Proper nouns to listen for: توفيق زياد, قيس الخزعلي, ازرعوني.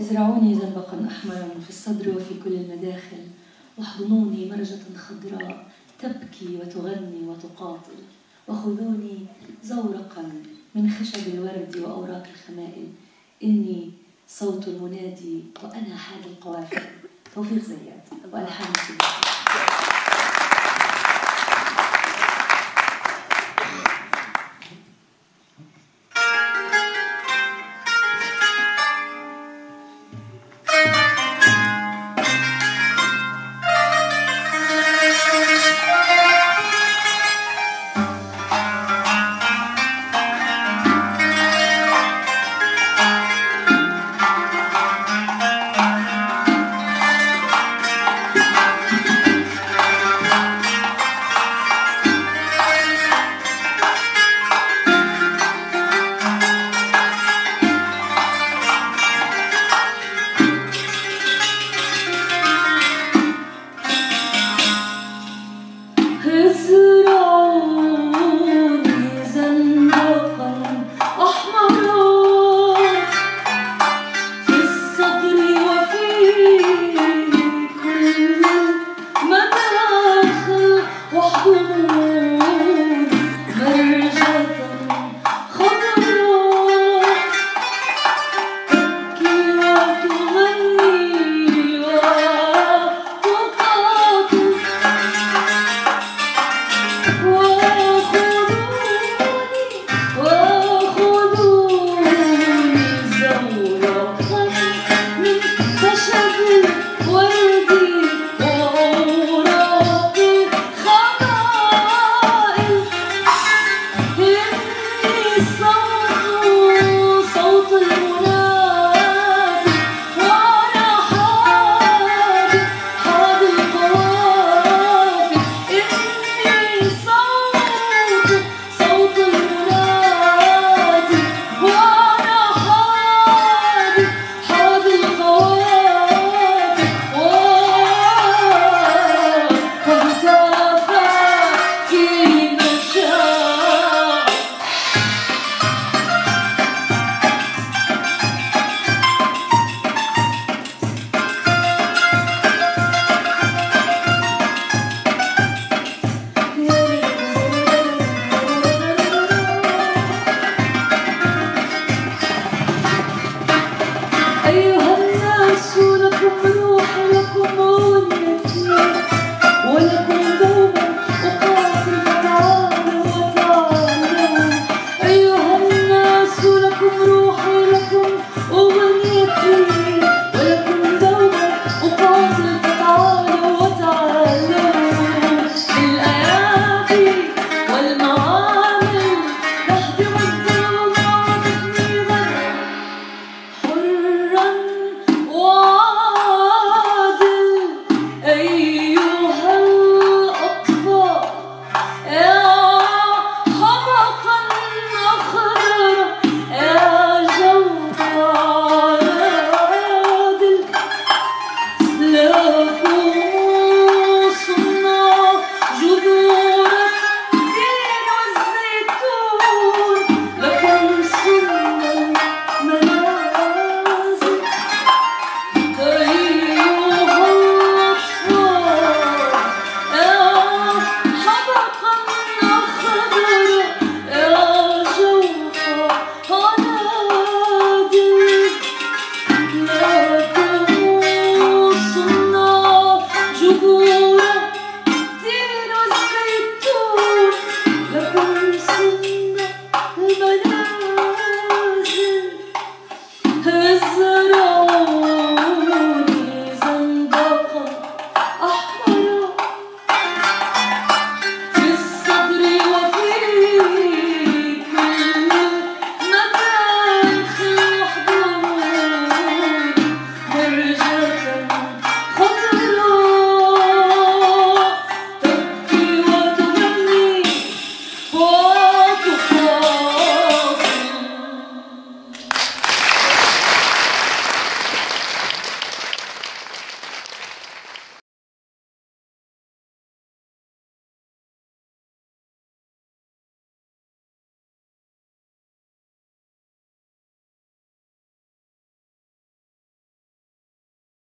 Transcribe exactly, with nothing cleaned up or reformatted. ازرعوني زنبقا أحمرا في الصدر وفي كل المداخل، واحضنوني مرجة خضراء تبكي وتغني وتقاتل، وخذوني زورقا من خشب الورد وأوراق الخمائل، إني صوت المنادي وأنا حاد القوافل. توفيق زياد، والحمد لله. أيها الناس لكم روحي لكم أمي.